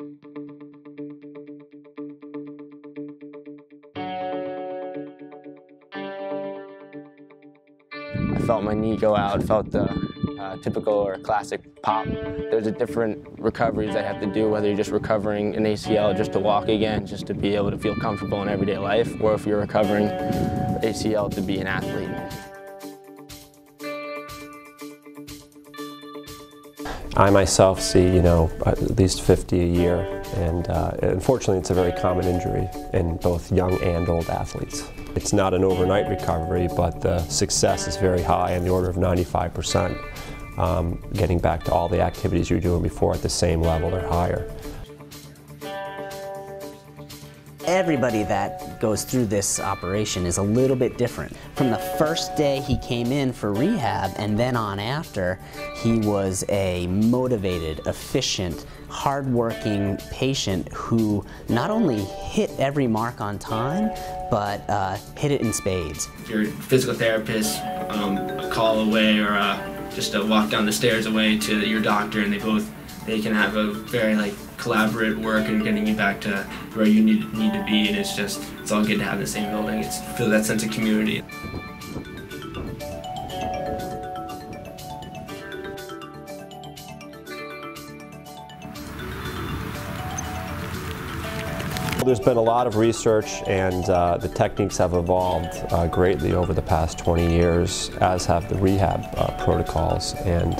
I felt my knee go out, felt the typical or classic pop. There's a different recoveries I have to do, whether you're just recovering an ACL just to walk again, just to be able to feel comfortable in everyday life, or if you're recovering ACL to be an athlete. I myself see, at least 50 a year, and unfortunately it's a very common injury in both young and old athletes. It's not an overnight recovery, but the success is very high, in the order of 95%, getting back to all the activities you were doing before at the same level or higher. Everybody that goes through this operation is a little bit different. From the first day he came in for rehab and then on after, he was a motivated, efficient, hardworking patient who not only hit every mark on time, but hit it in spades. If you're a physical therapist, a call away or just a walk down the stairs away to your doctor, and they can have a very collaborative work and getting you back to where you need to be, and it's all good to have the same building. It's feel that sense of community. There's been a lot of research, and the techniques have evolved greatly over the past 20 years, as have the rehab protocols. And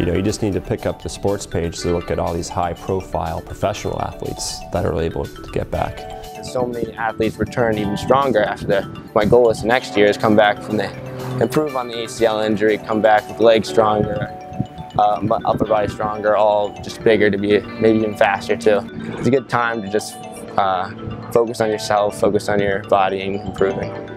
you just need to pick up the sports page to look at all these high-profile professional athletes that are able to get back. So many athletes return even stronger after that. My goal is next year is come back from improve on the ACL injury, come back with legs stronger, upper body stronger, all just bigger, to be maybe even faster too. It's a good time to just focus on yourself, focus on your body, and improving.